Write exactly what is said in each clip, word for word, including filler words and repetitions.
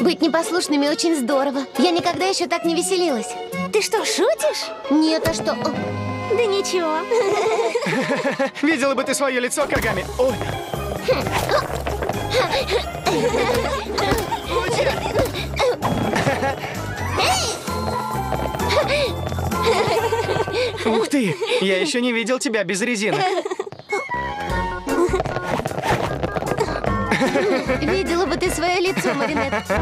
Быть непослушными очень здорово. Я никогда еще так не веселилась. Ты что, шутишь? Нет, а что? Да ничего. Видела бы ты свое лицо, Кагами. Ой. Ух ты! Я еще не видел тебя без резинок. Видела бы ты свое лицо, Маринетта.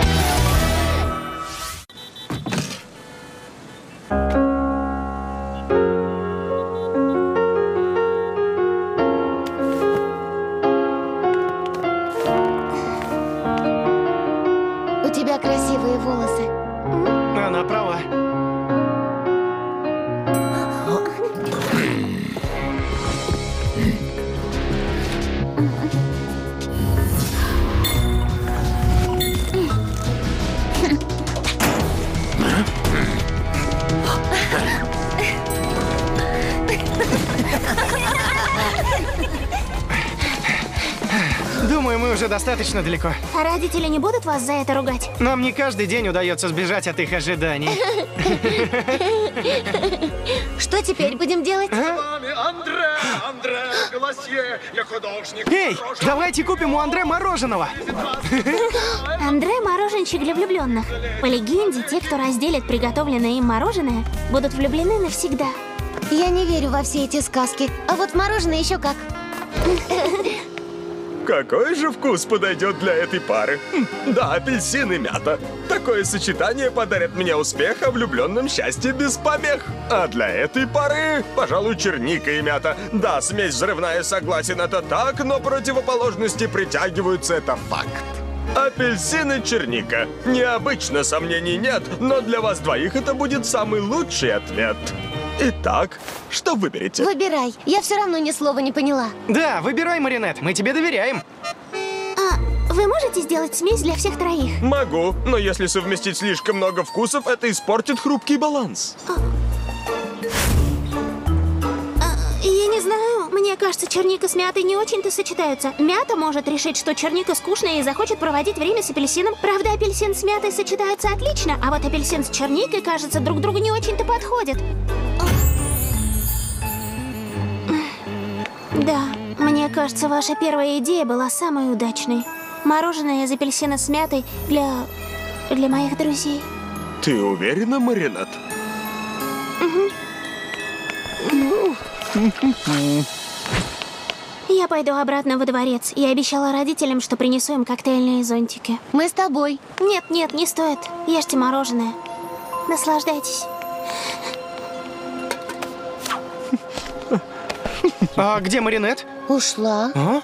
Думаю, мы уже достаточно далеко. А родители не будут вас за это ругать? Нам не каждый день удается сбежать от их ожиданий. Что теперь будем делать? Андре, Андре, голосье, я художник. Эй, давайте купим у Андре мороженого. Андре мороженщик для влюбленных. По легенде, те, кто разделит приготовленное им мороженое, будут влюблены навсегда. Я не верю во все эти сказки, а вот мороженое еще как. Какой же вкус подойдет для этой пары? Да, апельсин и мята. Такое сочетание подарит мне успех, а влюбленным счастье без помех. А для этой пары, пожалуй, черника и мята. Да, смесь взрывная, согласен, это так, но противоположности притягиваются, это факт. Апельсин и черника. Необычно, сомнений нет, но для вас двоих это будет самый лучший ответ. Итак, что выберете? Выбирай. Я все равно ни слова не поняла. Да, выбирай, Маринетт. Мы тебе доверяем. А вы можете сделать смесь для всех троих? Могу, но если совместить слишком много вкусов, это испортит хрупкий баланс. А... А, я не знаю. Мне кажется, черника с мятой не очень-то сочетаются. Мята может решить, что черника скучная и захочет проводить время с апельсином. Правда, апельсин с мятой сочетаются отлично, а вот апельсин с черникой, кажется, друг другу не очень-то подходит. Да, мне кажется, ваша первая идея была самой удачной. Мороженое из апельсина с мятой для... для моих друзей. Ты уверена, Маринетта? Угу. Я пойду обратно во дворец. Я обещала родителям, что принесу им коктейльные зонтики. Мы с тобой. Нет, нет, не стоит. Ешьте мороженое. Наслаждайтесь. А где Маринетта? Ушла. А?